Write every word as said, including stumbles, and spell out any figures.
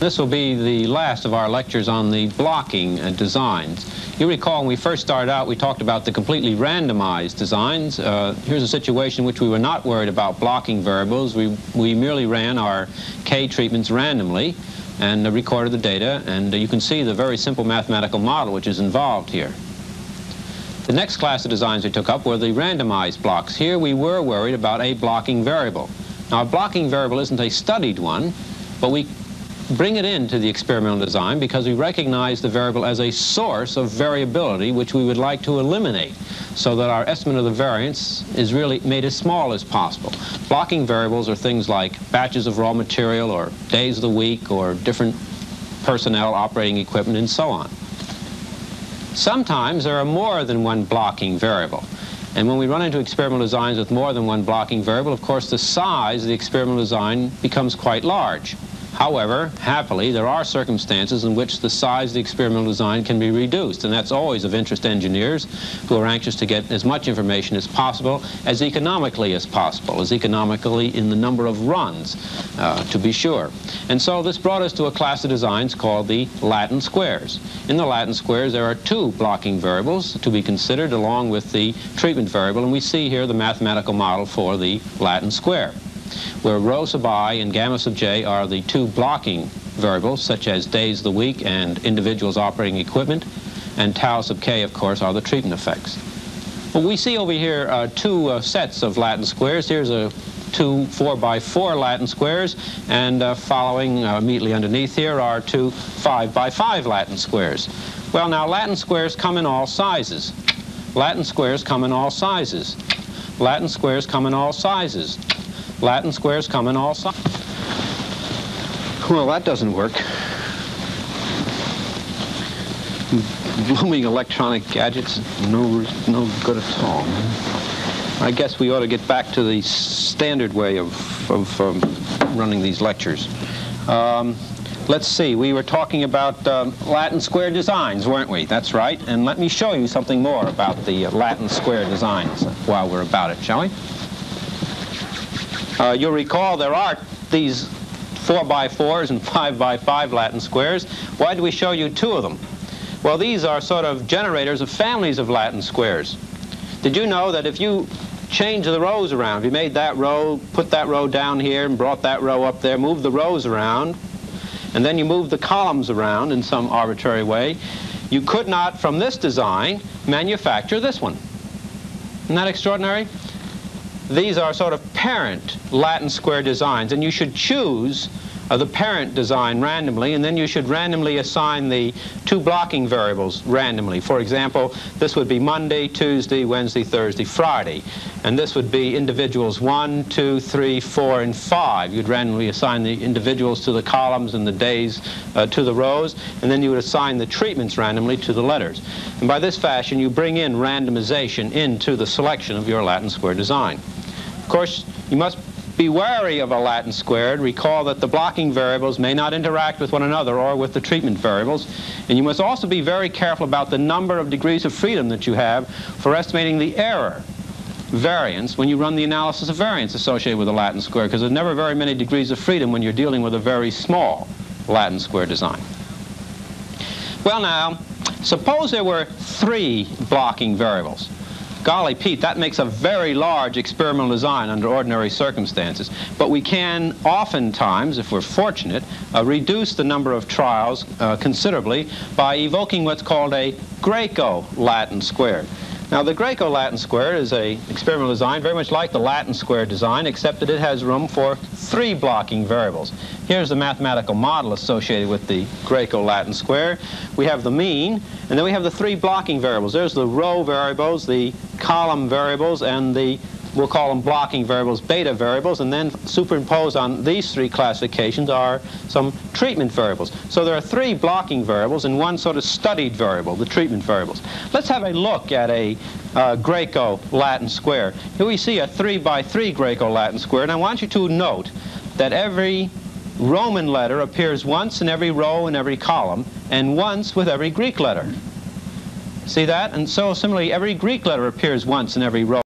This will be the last of our lectures on the blocking uh, designs. You recall when we first started out, we talked about the completely randomized designs. Uh, here's a situation in which we were not worried about blocking variables. We, we merely ran our K treatments randomly and uh, recorded the data. And uh, you can see the very simple mathematical model which is involved here. The next class of designs we took up were the randomized blocks. Here we were worried about a blocking variable. Now, a blocking variable isn't a studied one, but we bring it into the experimental design because we recognize the variable as a source of variability which we would like to eliminate so that our estimate of the variance is really made as small as possible. Blocking variables are things like batches of raw material or days of the week or different personnel, operating equipment, and so on. Sometimes there are more than one blocking variable. And when we run into experimental designs with more than one blocking variable, of course, the size of the experimental design becomes quite large. However, happily, there are circumstances in which the size of the experimental design can be reduced, and that's always of interest to engineers who are anxious to get as much information as possible, as economically as possible, as economically in the number of runs, uh, to be sure. And so this brought us to a class of designs called the Latin squares. In the Latin squares, there are two blocking variables to be considered along with the treatment variable, and we see here the mathematical model for the Latin square, where rho sub I and gamma sub j are the two blocking variables, such as days of the week and individuals operating equipment, and tau sub k, of course, are the treatment effects. Well, we see over here uh, two uh, sets of Latin squares. Here's a two four by four Latin squares, and uh, following uh, immediately underneath here are two five by five Latin squares. Well, now, Latin squares come in all sizes. Latin squares come in all sizes. Latin squares come in all sizes. Latin squares come in all sizes. Well, that doesn't work. Blooming electronic gadgets, no, no good at all. I guess we ought to get back to the standard way of, of um, running these lectures. Um, let's see, we were talking about um, Latin square designs, weren't we? That's right. And let me show you something more about the Latin square designs while we're about it, shall we? Uh, you'll recall there are these four by fours and five by five Latin squares. Why do we show you two of them? Well, these are sort of generators of families of Latin squares. Did you know that if you change the rows around, if you made that row, put that row down here and brought that row up there, moved the rows around, and then you moved the columns around in some arbitrary way, you could not, from this design, manufacture this one? Isn't that extraordinary? These are sort of parent Latin square designs, and you should choose uh, the parent design randomly, and then you should randomly assign the two blocking variables randomly. For example, this would be Monday, Tuesday, Wednesday, Thursday, Friday, and this would be individuals one, two, three, four, and five. You'd randomly assign the individuals to the columns and the days uh, to the rows, and then you would assign the treatments randomly to the letters. And by this fashion, you bring in randomization into the selection of your Latin square design. Of course, you must be wary of a Latin square. Recall that the blocking variables may not interact with one another or with the treatment variables. And you must also be very careful about the number of degrees of freedom that you have for estimating the error variance when you run the analysis of variance associated with a Latin square, because there's never very many degrees of freedom when you're dealing with a very small Latin square design. Well, now, suppose there were three blocking variables. Golly, Pete, that makes a very large experimental design under ordinary circumstances. But we can oftentimes, if we're fortunate, uh, reduce the number of trials uh, considerably by evoking what's called a Greco-Latin square. Now, the Greco-Latin square is an experimental design very much like the Latin square design, except that it has room for three blocking variables. Here's the mathematical model associated with the Greco-Latin square. We have the mean, and then we have the three blocking variables. There's the row variables, the column variables, and the, we'll call them blocking variables, beta variables, and then superimposed on these three classifications are some treatment variables. So there are three blocking variables and one sort of studied variable, the treatment variables. Let's have a look at a uh, Greco-Latin square. Here we see a three by three Greco-Latin square, and I want you to note that every Roman letter appears once in every row and every column, and once with every Greek letter. See that? And so similarly, every Greek letter appears once in every row.